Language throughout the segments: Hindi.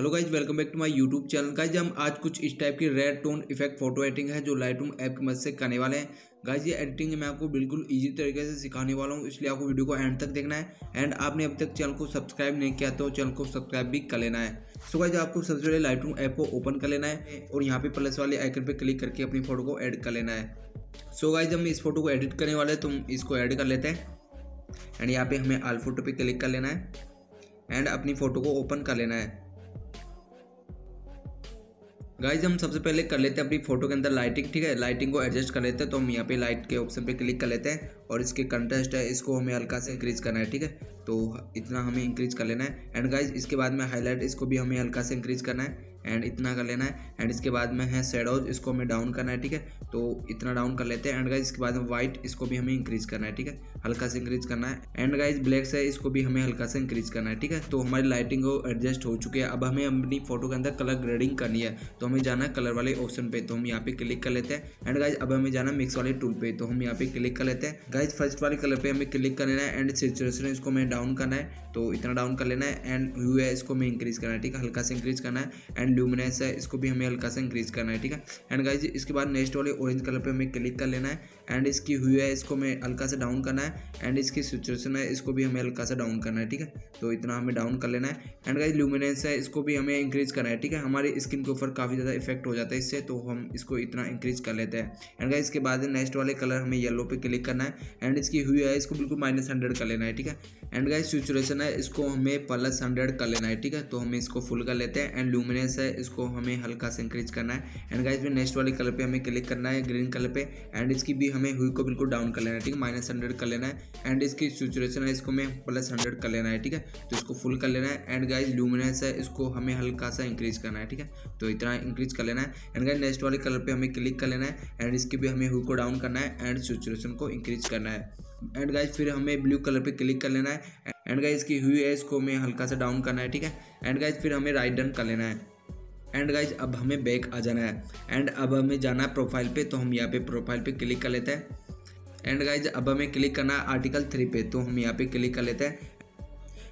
Hello guys welcome back to my YouTube channel. Guys हम आज कुछ इस टाइप की red tone effect photo editing है जो लाइटरूम ऐप की मदद से करने वाले हैं। गाइज ये एडिटिंग मैं आपको बिल्कुल इजी तरीके से सिखाने वाला हूँ, इसलिए आपको वीडियो को एंड तक देखना है। एंड आपने अब तक चैनल को सब्सक्राइब नहीं किया तो चैनल को सब्सक्राइब भी कर लेना है। सो गाइज आपको सबसे पहले लाइटरूम ऐप को ओपन कर लेना है और यहाँ पे प्लस वाले आइकन पर क्लिक करके अपनी फोटो को एड कर लेना है। सो गाइज हम इस फोटो को एडिट करने वाले हैं तो हम इसको एड कर लेते हैं। एंड यहाँ पे हमें ऑल फोटो पे क्लिक कर लेना है एंड अपनी फोटो को ओपन कर लेना है। गाइज हम सबसे पहले कर लेते हैं अपनी फोटो के अंदर लाइटिंग, ठीक है। लाइटिंग को एडजस्ट कर लेते हैं तो हम यहाँ पे लाइट के ऑप्शन पे क्लिक कर लेते हैं और इसके कंट्रास्ट है इसको हमें हल्का से इंक्रीज करना है, ठीक है। तो इतना हमें इंक्रीज कर लेना है। एंड गाइज इसके बाद में हाईलाइट इसको भी हमें हल्का से इंक्रीज करना है एंड इतना कर लेना है। एंड इसके बाद में है शैडोज, इसको हमें डाउन करना है, ठीक है। तो इतना डाउन कर लेते हैं। एंड गाइज इसके बाद में व्हाइट इसको भी हमें इंक्रीज करना है, ठीक है, हल्का से इंक्रीज करना है। एंड गाइज ब्लैक्स है इसको भी हमें हल्का से इंक्रीज करना है, ठीक है। तो हमारी लाइटिंग को एडजस्ट हो चुकी है। अब हमें अपनी फोटो के अंदर कलर ग्रेडिंग करनी है तो हमें जाना है कलर वाले ऑप्शन पे, तो हम यहाँ पे क्लिक कर लेते हैं। एंड गाइज अब हमें जाना मिक्स वाले टूल पे, तो हम यहाँ पे क्लिक कर लेते हैं। गाइज फर्स्ट वाले कलर पे हमें क्लिक कर लेना है एंड सैचुरेशन इसको हमें डाउन करना है, तो इतना डाउन कर लेना है। एंड ह्यू है इसको हमें इंक्रीज करना है, ठीक है, हल्का से इंक्रीज करना है। एंड ल्यूमिनेंस है इसको भी हमें हल्का सा इंक्रीज करना है, ठीक है। एंड गाइज इसके बाद नेक्स्ट वाले ऑरेंज कलर पे हमें क्लिक कर लेना है। एंड इसकी ह्यू है इसको हमें हल्का सा डाउन करना है। एंड इसकी सैचुरेशन है इसको भी हमें हल्का सा डाउन करना है, ठीक है, तो इतना हमें डाउन कर लेना है। एंड गाइज ल्यूमिनेंस है इसको भी हमें इंक्रीज करना है, ठीक है, हमारी स्किन के ऊपर काफ़ी ज़्यादा इफेक्ट हो जाता है इससे, तो हम इसको इतना इंक्रीज कर लेते हैं। एंड गाइज इसके बाद नेक्स्ट वाले कलर हमें येलो पे क्लिक करना है। एंड इसकी ह्यू है इसको बिल्कुल -100 कर लेना है, ठीक है। एंड गाइज सैचुरेशन है इसको हमें +100 कर लेना है, ठीक है, तो हम इसको फुल कर लेते हैं। एंड ल्यूमिनेंस है इसको हमें हल्का से इंक्रीज करना है। एंड गाइज फिर नेक्स्ट वाले कलर पे हमें क्लिक करना है ग्रीन कलर पे। एंड इसकी भी हमें ह्यू को बिल्कुल डाउन कर लेना है, ठीक है, -100 कर लेना है। एंड इसकी सैचुरेशन है इसको हमें +100 कर लेना है, ठीक है, तो इसको फुल कर लेना है। एंड गाइज ल्यूमिनेंस है इसको हमें हल्का सा इंक्रीज करना है, ठीक है, तो इतना इंक्रीज कर लेना है। एंड गाइज नेक्स्ट वाले कलर पे हमें क्लिक कर लेना है। एंड इसकी भी हमें ह्यू को डाउन करना है एंड सैचुरेशन को इंक्रीज करना है। एंड गाइज फिर हमें ब्लू कलर पे क्लिक कर लेना है। एंड गाइज इसकी ह्यू है इसको हमें हल्का सा डाउन करना है, ठीक है। एंड गाइज फिर हमें राइट डन कर लेना है। एंड गाइज अब हमें बैक आ जाना है। एंड अब हमें जाना है प्रोफाइल पे, तो हम यहाँ पे प्रोफाइल पे क्लिक कर लेते हैं। एंड गाइज अब हमें क्लिक करना है आर्टिकल 3 पे, तो हम यहाँ पे क्लिक कर लेते हैं।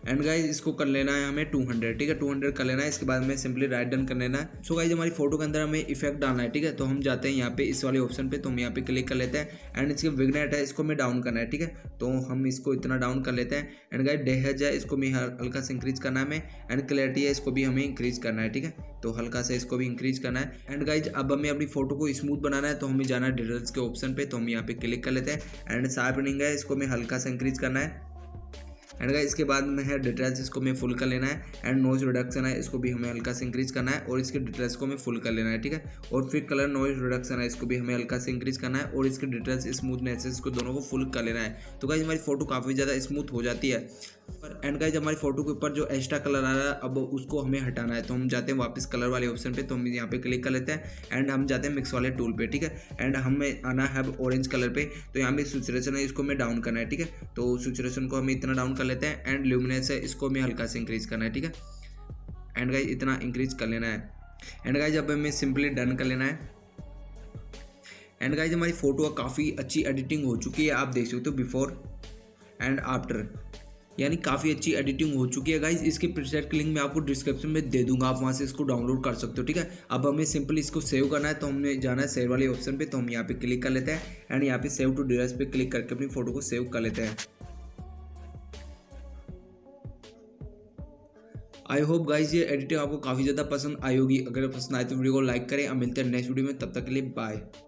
एंड गाइज इसको कर लेना है हमें 200, ठीक है, 200 कर लेना है। इसके बाद में सिंपली राइट डन कर लेना है। सो गाइज हमारी फोटो के अंदर हमें इफेक्ट डालना है, ठीक है, तो हम जाते हैं यहाँ पे इस वाले ऑप्शन पे, तो हम यहाँ पे क्लिक कर लेते हैं। एंड इसके विग्नेट है इसको हमें डाउन करना है, ठीक है, तो हम इसको इतना डाउन कर लेते हैं। एंड गाइज डेहज है इसको भी हल्का से इंक्रीज करना है हमें। एंड क्लैरिटी है इसको भी हमें इंक्रीज करना है, ठीक है, तो हल्का से इसको भी इंक्रीज करना है। एंड गाइज अब हमें अपनी फोटो को स्मूथ बनाना है तो हमें जाना है डिटेल्स के ऑप्शन पे, तो हम यहाँ पे क्लिक कर लेते हैं। एंड शार्पनिंग है इसको हमें हल्का से इंक्रीज करना है। एंड गाइज इसके बाद में है डिटेल्स इसको हमें फुल कर लेना है। एंड नॉइज रिडक्शन है इसको भी हमें हल्का से इंक्रीज करना है और इसके डिटेल्स को हमें फुल कर लेना है, ठीक है। और फिर कलर नॉइज रिडक्शन है इसको भी हमें हल्का से इंक्रीज करना है और इसके डिटेल्स स्मूथनेस इसको दोनों को फुल कर लेना है। तो गाइज हमारी फोटो काफ़ी ज़्यादा स्मूथ हो जाती है। एंड गाइज हमारी फोटो के ऊपर जो एक्स्ट्रा कलर आ रहा है अब उसको हमें हटाना है, तो हम जाते हैं वापस कलर वाले ऑप्शन पे, तो हम यहाँ पे क्लिक कर लेते हैं। एंड हम जाते हैं मिक्स वाले टूल पे, ठीक है। एंड हमें आना है ऑरेंज कलर पे, तो यहाँ पे सैचुरेशन है इसको हमें डाउन करना है, ठीक है, तो सैचुरेशन को हमें इतना डाउन कर लेते हैं। एंड ल्यूमिनेंस है इसको हमें हल्का से इंक्रीज करना है, ठीक है, एंड गाइज इतना इंक्रीज कर लेना है। एंड गाइज अब हमें सिंपली डन कर लेना है। एंड गाइज हमारी फोटो काफ़ी अच्छी एडिटिंग हो चुकी है, आप देख सकते हो बिफोर एंड आफ्टर, यानी काफ़ी अच्छी एडिटिंग हो चुकी है। गाइज इसके प्रीसेट की लिंक मैं आपको डिस्क्रिप्शन में दे दूंगा, आप वहां से इसको डाउनलोड कर सकते हो, ठीक है। अब हमें सिंपली इसको सेव करना है, तो हमने जाना है सेव वाले ऑप्शन पे, तो हम यहाँ पे क्लिक कर लेते हैं। एंड यहाँ पे सेव टू डिवाइस पे क्लिक करके अपनी फोटो को सेव कर लेते हैं। आई होप गाइज ये एडिटिंग आपको काफ़ी ज़्यादा पसंद आई होगी। अगर पसंद आए तो वीडियो को लाइक करें और मिलते हैं नेक्स्ट वीडियो में, तब तक के लिए बाय।